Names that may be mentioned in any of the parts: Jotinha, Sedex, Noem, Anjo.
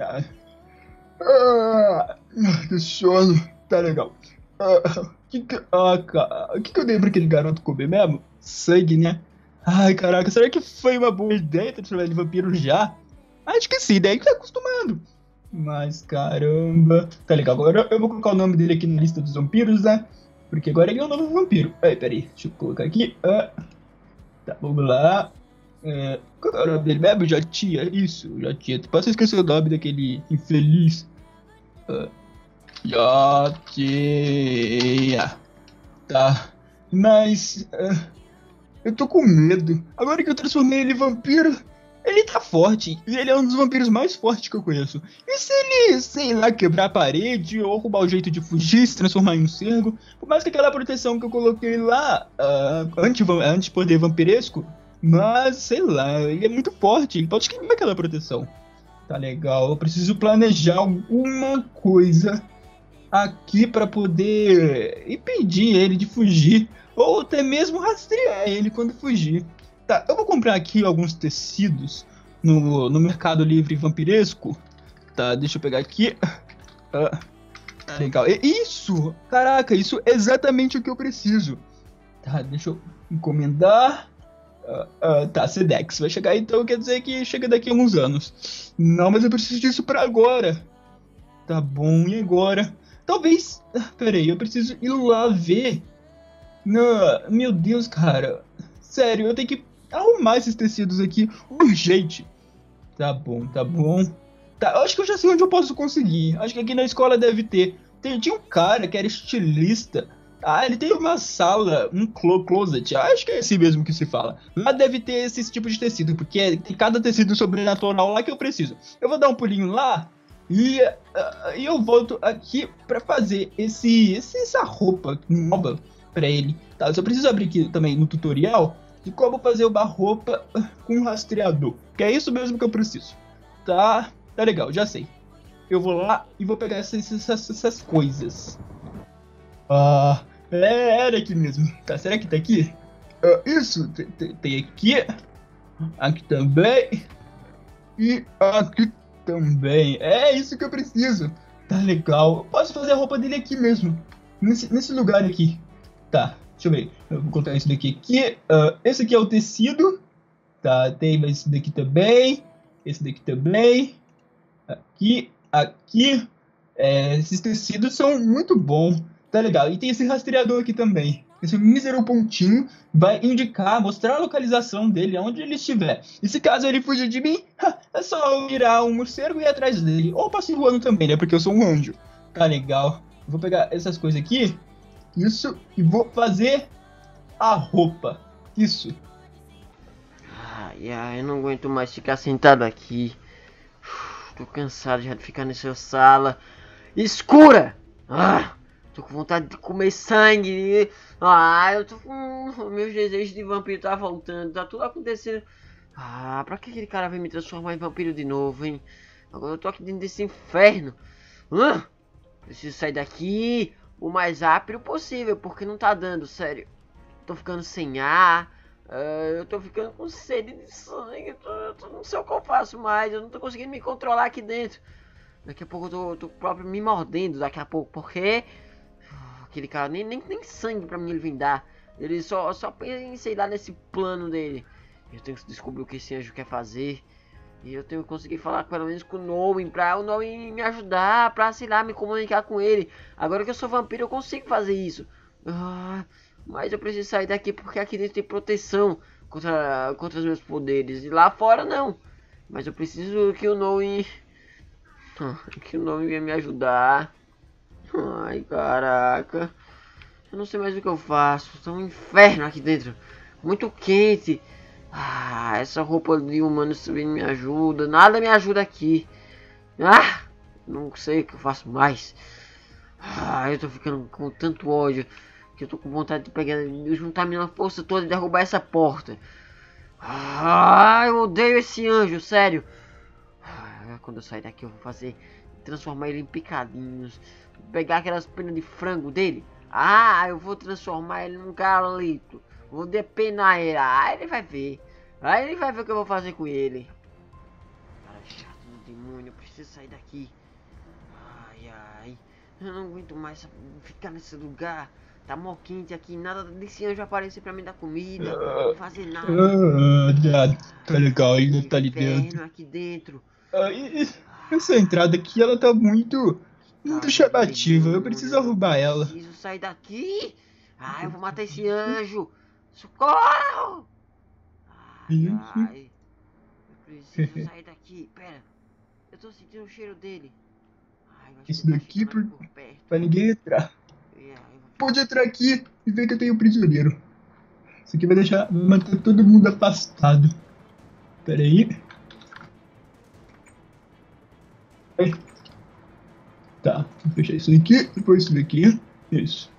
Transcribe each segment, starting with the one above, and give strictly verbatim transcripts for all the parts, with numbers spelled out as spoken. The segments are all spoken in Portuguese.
Ah, ah, que sono. Tá legal. Ah, que que, ah, cara, que que eu dei pra aquele garoto comer mesmo? Sangue, né? Ai, caraca, será que foi uma boa ideia ter chamado de vampiro já? Acho que sim, daí que tá acostumando. Mas caramba. Tá legal, agora eu vou colocar o nome dele aqui na lista dos vampiros, né? Porque agora ele é um novo vampiro. Ai, peraí, deixa eu colocar aqui. Ah, tá, vamos lá. É, qual é o nome dele mesmo? Jotinha, isso, Jotinha. Tu passa a esquecer o nome daquele infeliz. Uh, Jotinha. Tá. Mas uh, eu tô com medo. Agora que eu transformei ele em vampiro, ele tá forte. E ele é um dos vampiros mais fortes que eu conheço. E se ele, sei lá, quebrar a parede ou roubar o jeito de fugir, se transformar em um cervo, por mais que aquela proteção que eu coloquei lá, uh, anti-poder vampiresco. Mas, sei lá, ele é muito forte, ele pode queimar aquela proteção. Tá legal, eu preciso planejar alguma coisa aqui pra poder impedir ele de fugir. Ou até mesmo rastrear ele quando fugir. Tá, eu vou comprar aqui alguns tecidos no, no Mercado Livre Vampiresco. Tá, deixa eu pegar aqui. Ah, tá legal, isso, caraca, isso é exatamente o que eu preciso. Tá, deixa eu encomendar. Uh, uh, tá, Sedex vai chegar então, quer dizer que chega daqui a alguns anos. Não, mas eu preciso disso pra agora. Tá bom, e agora? Talvez... Ah, peraí, eu preciso ir lá ver. Não, meu Deus, cara. Sério, eu tenho que arrumar esses tecidos aqui urgente. Tá bom, tá bom. Tá, eu acho que eu já sei onde eu posso conseguir. Acho que aqui na escola deve ter. Tem, tinha um cara que era estilista. Ah, ele tem uma sala, um closet, acho que é esse mesmo que se fala. Lá deve ter esse tipo de tecido, porque tem cada tecido sobrenatural lá que eu preciso. Eu vou dar um pulinho lá e uh, eu volto aqui pra fazer esse, essa roupa nova pra ele. Tá, eu só preciso abrir aqui também no tutorial de como fazer uma roupa com rastreador, que é isso mesmo que eu preciso. Tá, tá legal, já sei. Eu vou lá e vou pegar essas, essas, essas coisas. Ah, é, era aqui mesmo. Tá, será que tá aqui? Uh, isso, tem, tem, tem aqui. Aqui também. E aqui também. É isso que eu preciso. Tá legal. Posso fazer a roupa dele aqui mesmo. Nesse, nesse lugar aqui. Tá, deixa eu ver. Eu vou colocar isso daqui aqui. Uh, esse aqui é o tecido. Tá, tem esse daqui também. Esse daqui também. Aqui, aqui. É, esses tecidos são muito bons. Tá legal, e tem esse rastreador aqui também. Esse mísero pontinho vai indicar, mostrar a localização dele, aonde ele estiver. E se caso ele fugir de mim, é só eu virar um morcego e ir atrás dele. Ou passar voando também, né, porque eu sou um anjo. Tá legal, vou pegar essas coisas aqui. Isso, e vou fazer a roupa. Isso. Ai, ai, eu não aguento mais ficar sentado aqui. Uf, tô cansado já de ficar nessa sala escura. Ah! Tô com vontade de comer sangue. Ah, eu tô com... Meus desejos de vampiro tá voltando. Tá tudo acontecendo. Ah, pra que aquele cara veio me transformar em vampiro de novo, hein? Agora eu tô aqui dentro desse inferno. Ah, preciso sair daqui o mais rápido possível, porque não tá dando, sério. Tô ficando sem ar. Uh, eu tô ficando com sede de sangue. Eu, tô, eu tô, não sei o que eu faço mais. Eu não tô conseguindo me controlar aqui dentro. Daqui a pouco eu tô, eu tô próprio me mordendo daqui a pouco, porque... Aquele cara, nem, nem, nem sangue pra mim ele vem dar. Ele só, só pensei lá nesse plano dele. Eu tenho que descobrir o que esse anjo quer fazer. E eu tenho que conseguir falar pelo menos com o Noem, pra o Noem me ajudar, pra, sei lá, me comunicar com ele. Agora que eu sou vampiro eu consigo fazer isso. Ah, mas eu preciso sair daqui porque aqui dentro tem proteção contra, contra os meus poderes. E lá fora não. Mas eu preciso que o Noem... Que o Noem venha me ajudar. Ai, caraca. Eu não sei mais o que eu faço. Tá um inferno aqui dentro. Muito quente. Ah, essa roupa de humano também me ajuda. Nada me ajuda aqui. Ah, não sei o que eu faço mais. Ah, eu tô ficando com tanto ódio que eu tô com vontade de pegar, de juntar minha força toda e derrubar essa porta. Ah, eu odeio esse anjo, sério. Ah, quando eu sair daqui eu vou fazer... Transformar ele em picadinhos. Pegar aquelas penas de frango dele. Ah, eu vou transformar ele num galito. Vou depenar ele. Ah, ele vai ver. Ah, ele vai ver o que eu vou fazer com ele. Cara chato do demônio. eu preciso sair daqui. Ai, ai, eu não aguento mais ficar nesse lugar. Tá mó quente aqui, nada desse anjo aparecer pra mim dar comida, não fazer nada. Tá legal, ele não tá ali dentro. Aqui dentro. Ai, essa entrada aqui, ela tá muito, muito chamativa, eu preciso arrumar ela. Preciso sair daqui. Ai, eu vou matar esse anjo. Socorro! Ai, ai. Eu preciso sair daqui. Pera, eu tô sentindo o cheiro dele. Ai, isso daqui pra, pra ninguém entrar. Yeah, pode entrar aqui e ver que eu tenho um prisioneiro. Isso aqui vai deixar, vai manter todo mundo afastado. Pera aí. Aí. Tá, vou fechar isso aqui, depois isso daqui. Isso.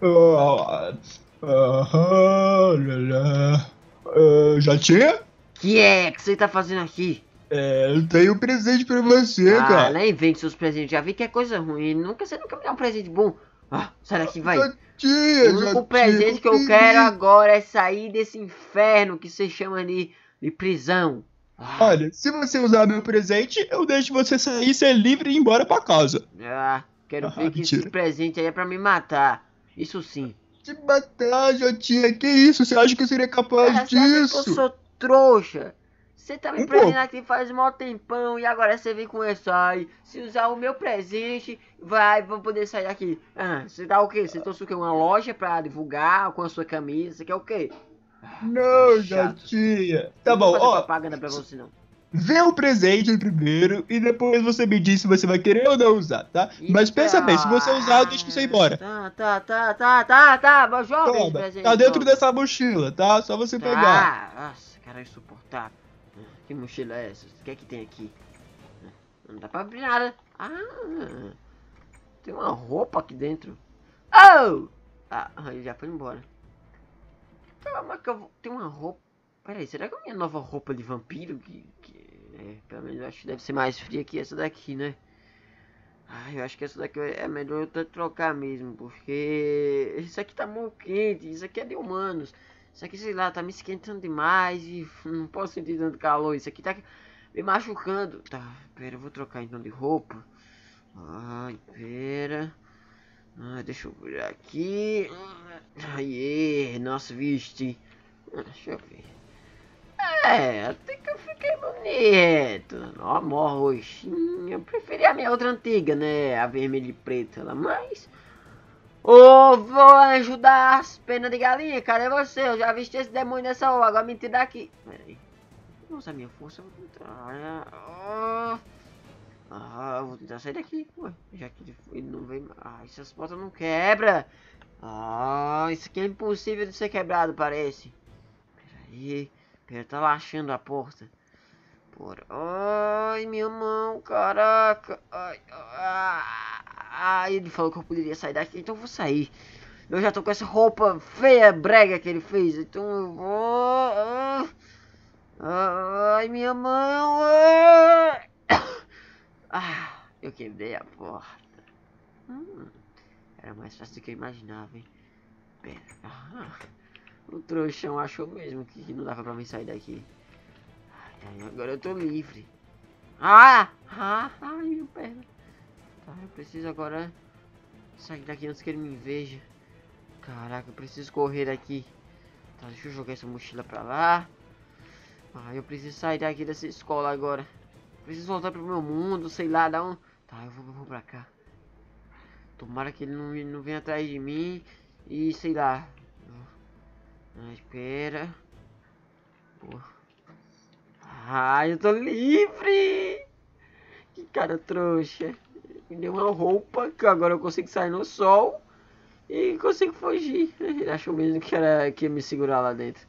Oh, oh, oh, lá, lá. Uh, já tinha? Que é que você tá fazendo aqui? É, eu tenho um presente pra você, ah, cara. Ah, nem vem com seus presentes, já vi que é coisa ruim. Nunca, você nunca me dá um presente bom. Ah, sai daqui, vai. Jotinha, o único presente que eu quero agora é sair desse inferno que você chama de, de prisão. Ah. Olha, se você usar meu presente, eu deixo você sair, ser livre e ir embora pra casa. Ah, quero ver ah, que mentira. Esse presente aí é pra me matar. Isso sim. Te matar, Jotinha, que isso? Você acha que eu seria capaz ah, disso? Eu sou trouxa. Você tá me um prendendo aqui faz mó tempão e agora você vem com isso aí. Se usar o meu presente, vai, vou poder sair daqui. Ah, você dá o quê? Você trouxe o quê? Uma loja pra divulgar com a sua camisa? Você quer o quê? Não, Jotinha. Tá bom, ó. Não vou fazer propaganda pra você, não. Vê o presente primeiro e depois você me diz se você vai querer ou não usar, tá? Eita. Mas pensa bem, se você usar, eu deixo você ir embora. Tá, tá, tá, tá, tá, tá. Joga esse presente. Tá dentro então. Dessa mochila, tá? Só você tá. Pegar. Ah, nossa, cara, insuportável. Que mochila é essa? O que é que tem aqui? Não dá pra abrir nada. Ah, tem uma roupa aqui dentro. Oh! Ah, ele já foi embora. Calma que eu vou... Tem uma roupa... Peraí, será que é a minha nova roupa de vampiro? Que, que é, pelo menos eu acho que deve ser mais fria que essa daqui, né? Ah, eu acho que essa daqui é melhor eu até trocar mesmo, porque... Isso aqui tá muito quente, isso aqui é de humanos. Isso aqui, sei lá, tá me esquentando demais e não posso sentir tanto calor. Isso aqui tá me machucando. Tá, pera, eu vou trocar então de roupa. Ai, pera. Ah, deixa eu ver aqui. Aê, nossa, viste. Ah, deixa eu ver. É, até que eu fiquei bonito. Ó, mó roxinha. Eu preferi a minha outra antiga, né? A vermelha e preta lá, mas... Ô, vou ajudar as penas de galinha, cadê você? Eu já vesti esse demônio nessa hora, agora me tira daqui. Pera aí. Nossa, minha força, eu vou tentar... Ah, eu vou tentar sair daqui. Ué, já que ele não vem... Ah, essas portas não quebram. Ah, isso aqui é impossível de ser quebrado, parece. Pera aí. Pera, tá laxando a porta. Por... Ai, minha mão, caraca. Ai, ai... Ah, ele falou que eu poderia sair daqui, então eu vou sair. Eu já tô com essa roupa feia, brega que ele fez, então eu vou... Ah, ah, ai, minha mão... Ah, ah, eu quebrei a porta. Hum, era mais fácil do que eu imaginava, hein? Pera, ah, o trouxão achou mesmo que não dava pra mim sair daqui. Ai, agora eu tô livre. Ah, ah, ai, minha perna. Ah, eu preciso agora sair daqui antes que ele me veja. Caraca, eu preciso correr daqui. Tá, deixa eu jogar essa mochila pra lá. Ah, eu preciso sair daqui dessa escola agora. Preciso voltar pro meu mundo, sei lá, dá um... Tá, eu vou, eu vou pra cá. Tomara que ele não, não venha atrás de mim. E sei lá. Ah, espera. Pô. Ah, eu tô livre! Que cara trouxa. Me deu uma roupa, que agora eu consigo sair no sol e consigo fugir. Ele achou mesmo que, era, que ia me segurar lá dentro.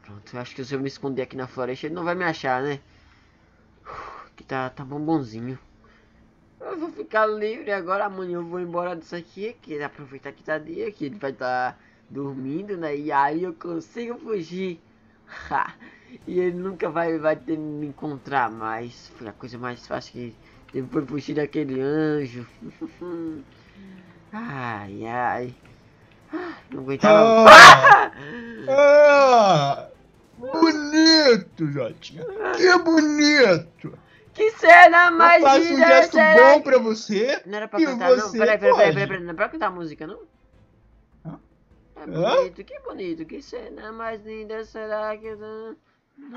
Pronto, eu acho que se eu me esconder aqui na floresta, ele não vai me achar, né? Que tá, tá bombonzinho. Eu vou ficar livre agora, amanhã eu vou embora disso aqui. Que aproveitar que tá dia, que ele vai estar dormindo, né? E aí eu consigo fugir. E ele nunca vai, vai ter me encontrar mais. Foi a coisa mais fácil que... Depois fugir daquele anjo. Ai, ai. Não aguentava. Ah, ah, bonito, Jotinha. Que bonito. Que cena mais linda! Eu faço um gesto bom pra você. Não era pra cantar, não? Peraí, peraí, peraí, peraí, peraí. Não é pra cantar a música, não? Hã? É bonito, Hã? que bonito. Que cena mais linda será que...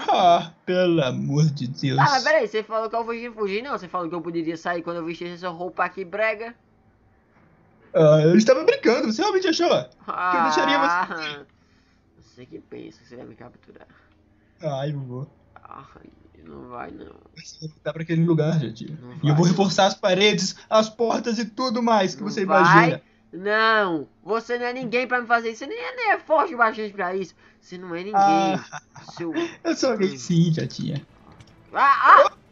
Ah, pelo amor de Deus. Ah, mas peraí, você falou que eu fugi, fugir, não? Você falou que eu poderia sair quando eu vestisse essa roupa aqui brega? Ah, eu estava brincando. Você realmente achou ah, que eu deixaria você... Você que pensa que você vai me capturar. Ah, eu vou. Ah, não vai, não. Você vai voltar pra aquele lugar, Jotinha. E eu vou reforçar as paredes, as portas e tudo mais que não você vai. imagina. Não, você não é ninguém pra me fazer isso. Você nem é, nem é forte o bastante pra isso. Você não é ninguém. Ah, seu... Eu sou alguém sim, Jotinha. Ah, ah!